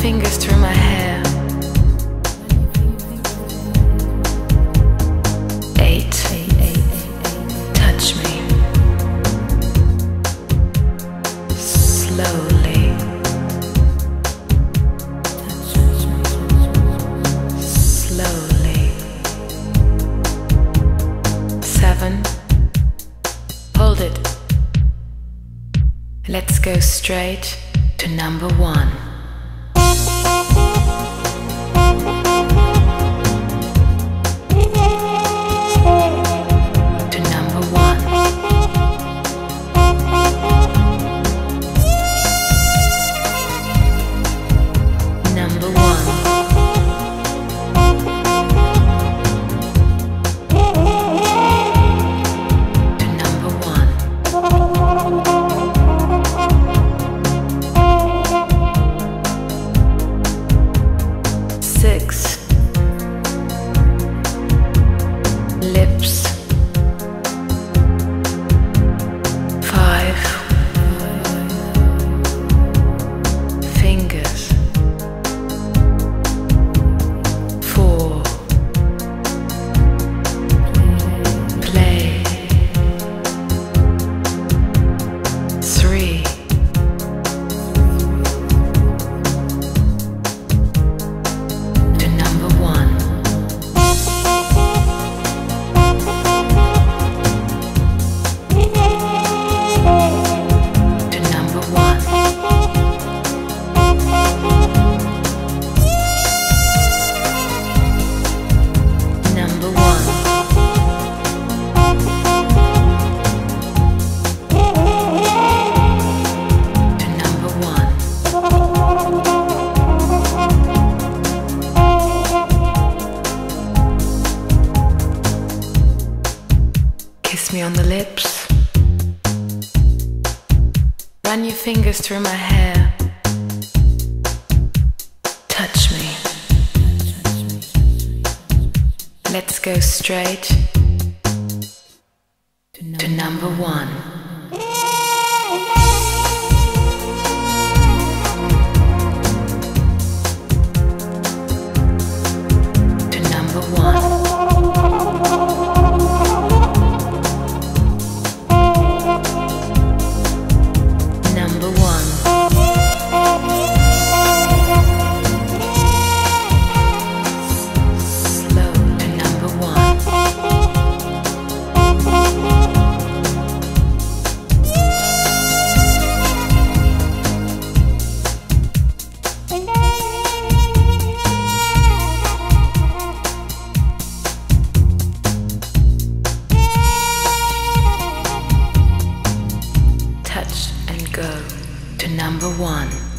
fingers through my hair. 8, touch me. Slowly. Slowly. 7, hold it. Let's go straight to number 1. Kiss me on the lips. Run your fingers through my hair. Touch me. Let's go straight to number 1. Go to number 1.